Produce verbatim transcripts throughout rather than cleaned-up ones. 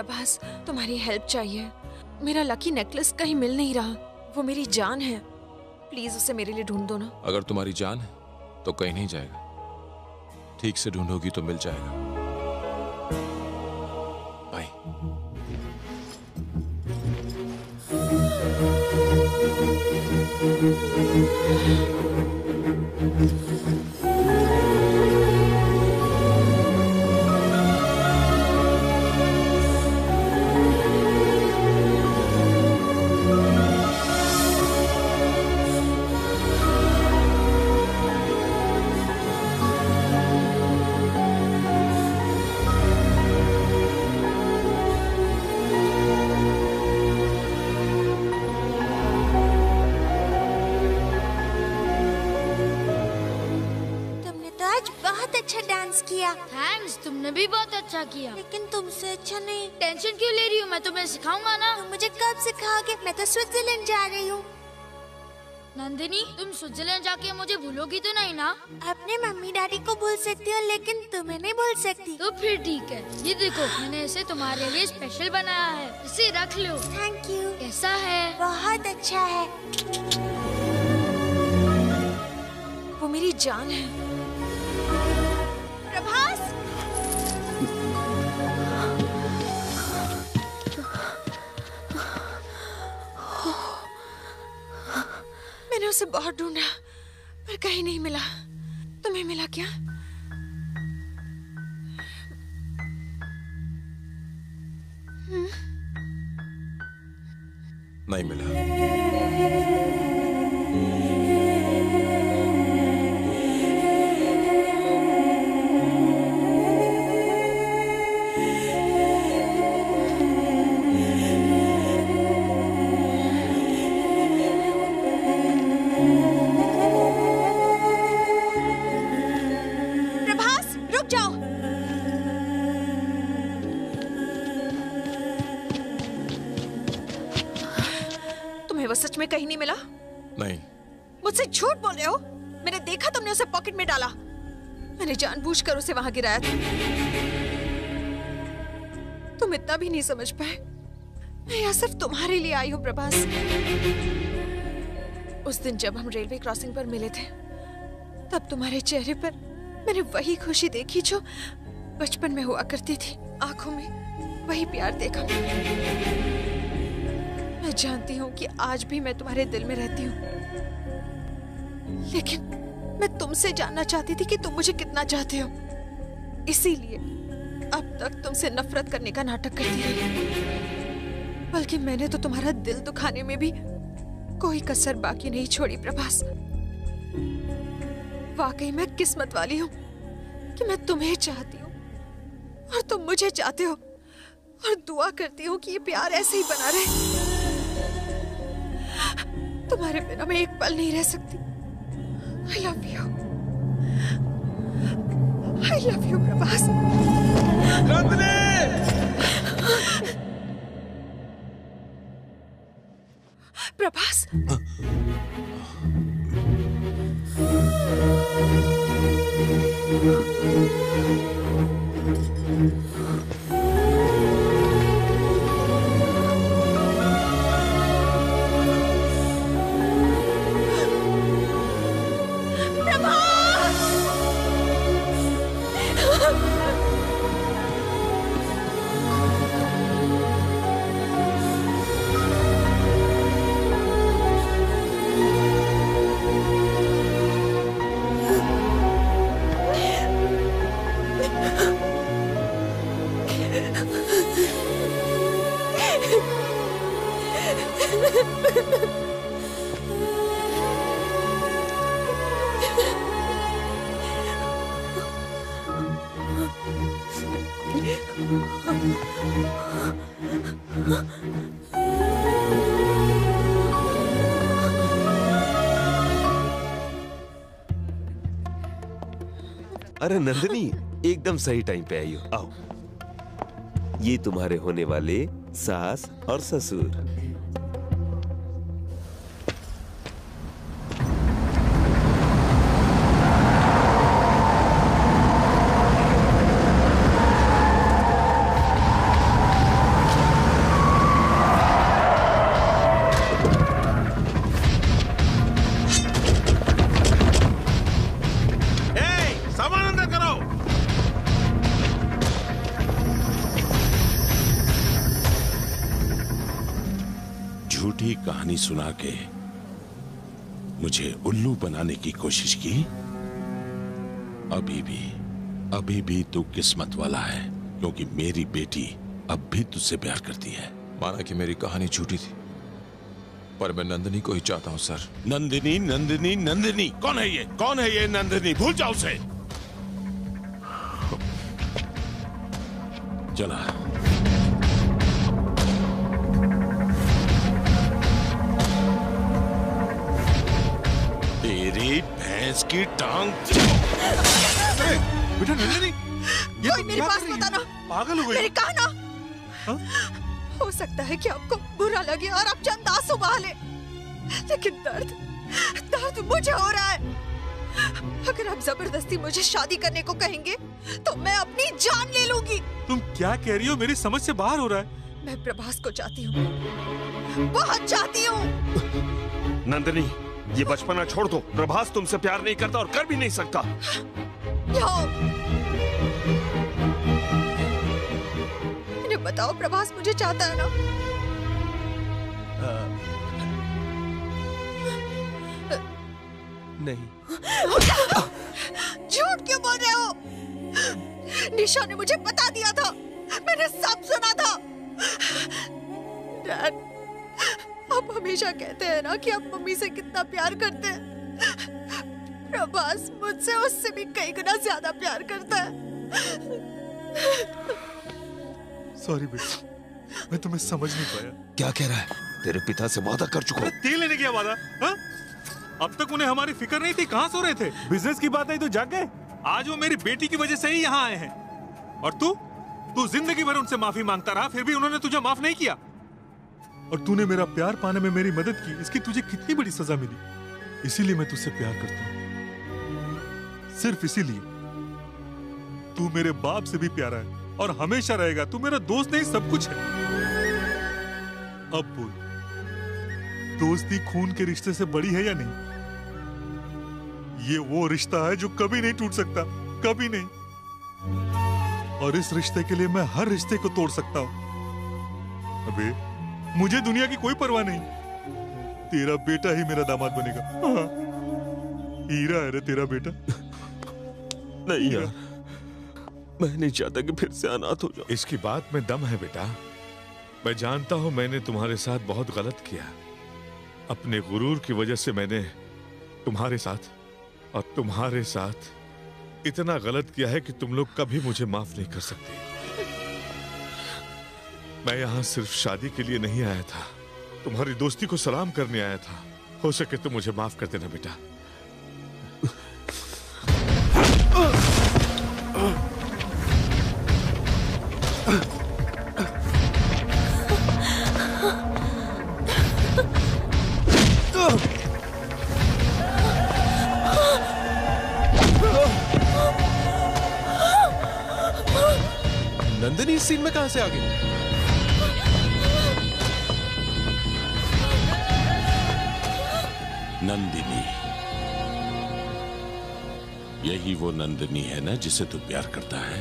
प्रभास, तुम्हारी हेल्प चाहिए। मेरा लकी नेकलेस कहीं मिल नहीं रहा। वो मेरी जान है, प्लीज उसे मेरे लिए ढूंढ दो ना। अगर तुम्हारी जान है तो कहीं नहीं जाएगा, ठीक से ढूंढोगी तो मिल जाएगा। भी बहुत अच्छा किया, लेकिन तुमसे अच्छा नहीं। टेंशन क्यों ले रही हूँ, मैं तुम्हें सिखाऊंगा ना। तुम मुझे कब सिखाओगे? मैं तो स्विट्जरलैंड जा रही हूँ। नंदिनी, तुम स्विट्जरलैंड जाके मुझे भूलोगी तो नहीं ना? अपने मम्मी डैडी को भूल सकती हो, लेकिन तुम्हें नहीं भूल सकती। तो फिर ठीक है, ये देखो मैंने इसे तुम्हारे लिए स्पेशल बनाया है, इसे रख लो। Thank you. कैसा है? बहुत अच्छा है। वो मेरी जान है। प्रभास, मैंने उसे बहुत ढूंढा पर कहीं नहीं मिला। तुम्हें मिला क्या? नहीं मिला। में कहीं नहीं मिला? नहीं। मुझसे झूठ बोल रहे हो, मैंने देखा तुमने उसे पॉकेट में डाला। मैंने जानबूझकर उसे वहां गिराया था। तुम इतना भी नहीं समझ पाए, मैं यहाँ सिर्फ तुम्हारे लिए आई हूँ प्रभास। उस दिन जब हम रेलवे क्रॉसिंग पर मिले थे, तब तुम्हारे चेहरे पर मैंने वही खुशी देखी जो बचपन में हुआ करती थी। आंखों में वही प्यार देखा। मैं जानती हूँ कि आज भी मैं तुम्हारे दिल में रहती हूँ, लेकिन मैं तुमसे जानना चाहती थी कि तुम मुझे कितना चाहते हो। इसीलिए अब तक तुमसे नफरत करने का नाटक करती रही, बल्कि मैंने तो तुम्हारा दिल दुखाने में भी कोई कसर बाकी नहीं छोड़ी प्रभास। वाकई मैं किस्मत वाली हूँ कि मैं तुम्हें चाहती हूँ और तुम मुझे चाहते हो, और दुआ करती हूँ कि ये प्यार ऐसे ही बना रहे। तुम्हारे बिना मैं एक पल नहीं रह सकती। I love you, I love you Prabhas. Nandini! Prabhas, अरे नंदिनी, एकदम सही टाइम पे आई हो। आओ, ये तुम्हारे होने वाले सास और ससुर। झूठी कहानी सुना के मुझे उल्लू बनाने की कोशिश की। अभी भी अभी भी तू किस्मत वाला है, क्योंकि मेरी बेटी अब भी तुझसे प्यार करती है। माना कि मेरी कहानी झूठी थी, पर मैं नंदिनी को ही चाहता हूँ सर। नंदिनी नंदिनी नंदिनी कौन है ये? कौन है ये नंदिनी? भूल जाओ उसे। चला तेरी भैंस की टांग। बेटा नंदिनी ये मेरे पास मत आना, पागल हो गई। मेरी कहना हो सकता है कि आपको बुरा लगे और आप चंद आंसू बहा ले, लेकिन दर्द दर्द मुझे हो रहा है। अगर आप जबरदस्ती मुझे शादी करने को कहेंगे तो मैं अपनी जान ले लूंगी। तुम क्या कह रही हो? मेरी समझ से बाहर हो रहा है। मैं प्रभास को चाहती हूँ, बहुत चाहती हूँ। नंदिनी ये बचपना छोड़ दो। प्रभास तुमसे प्यार नहीं करता और कर भी नहीं सकता। बताओ प्रभास मुझे चाहता है ना? आ, नहीं। झूठ क्यों बोल रहे हो? निशा ने मुझे बता दिया था, मैंने सब सुना था। डैड, आप हमेशा कहते हैं ना कि आप मम्मी से कितना प्यार करते हैं। प्रभास मुझसे उससे भी कई गुना ज्यादा प्यार करता है। सॉरी बेटा, मैं तुम्हें समझ नहीं पाया। क्या कह रहा है? तेरे पिता से वादा कर चुका हूं। तेल लेने गया वादा? हाँ? अब तक उन्हें हमारी फिक्र नहीं थी, कहाँ सो रहे थे? बिजनेस की बात आई तो जाग गए। आज वो मेरी बेटी की वजह से ही यहाँ आए हैं। और तू तू जिंदगी भर उनसे माफी मांगता रहा, फिर भी उन्होंने तुझे माफ नहीं किया। और तूने मेरा प्यार पाने में मेरी मदद की, इसकी तुझे कितनी बड़ी सजा मिली। इसीलिए मैं तुझसे प्यार करता हूँ, सिर्फ इसीलिए। तू मेरे बाप से भी प्यारा है और हमेशा रहेगा। तू मेरा दोस्त नहीं सब कुछ है। अब बोल, दोस्ती खून के रिश्ते से बड़ी है या नहीं? ये वो रिश्ता है जो कभी नहीं टूट सकता, कभी नहीं। और इस रिश्ते के लिए मैं हर रिश्ते को तोड़ सकता हूं। अबे मुझे दुनिया की कोई परवाह नहीं, तेरा बेटा ही मेरा दामाद बनेगा। हाँ। हीरा है रे तेरा बेटा। नहीं यार, मैं नहीं चाहता कि फिर से अनाथ हो जाऊं। इसकी बात में दम है बेटा। मैं जानता हूं मैंने तुम्हारे साथ बहुत गलत किया। अपने गुरूर की वजह से मैंने तुम्हारे साथ और तुम्हारे साथ इतना गलत किया है कि तुम लोग कभी मुझे माफ नहीं कर सकते। मैं यहाँ सिर्फ शादी के लिए नहीं आया था, तुम्हारी दोस्ती को सलाम करने आया था। हो सके तो मुझे माफ कर देना बेटा। नंदिनी इस सीन में कहां से आ गई? नंदिनी, यही वो नंदिनी है ना जिसे तू प्यार करता है?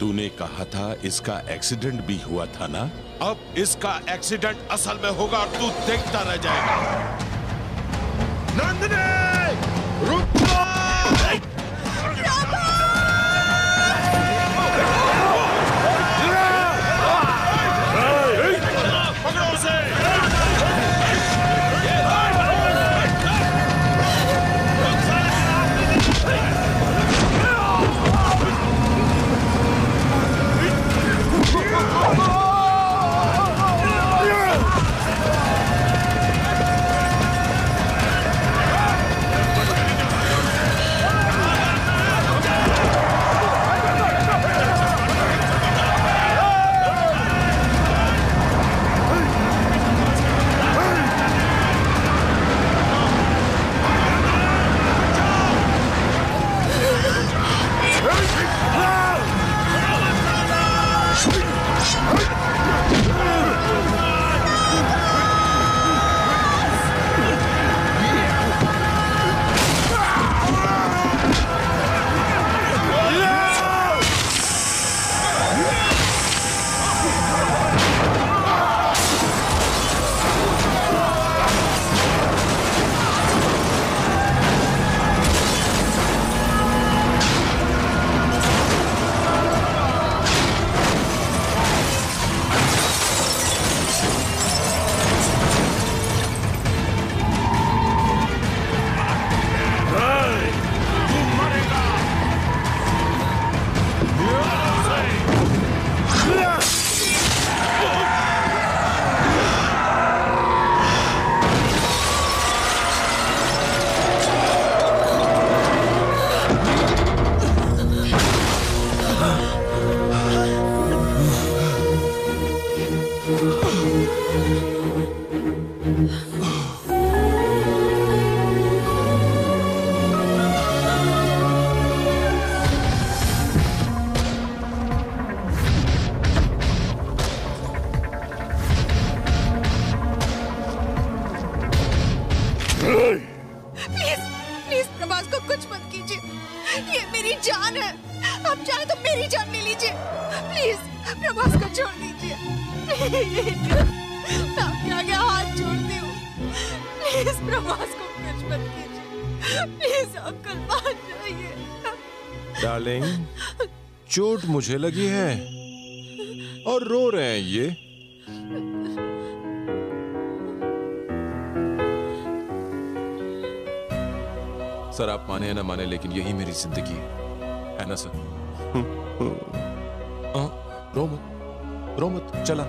तूने कहा था इसका एक्सीडेंट भी हुआ था ना? अब इसका एक्सीडेंट असल में होगा और तू देखता रह जाएगा। नंदिनी रुक! चोट मुझे लगी है और रो रहे हैं ये। सर आप माने या ना माने लेकिन यही मेरी जिंदगी है, है ना सर? आ, रो मत, रो मत, चला।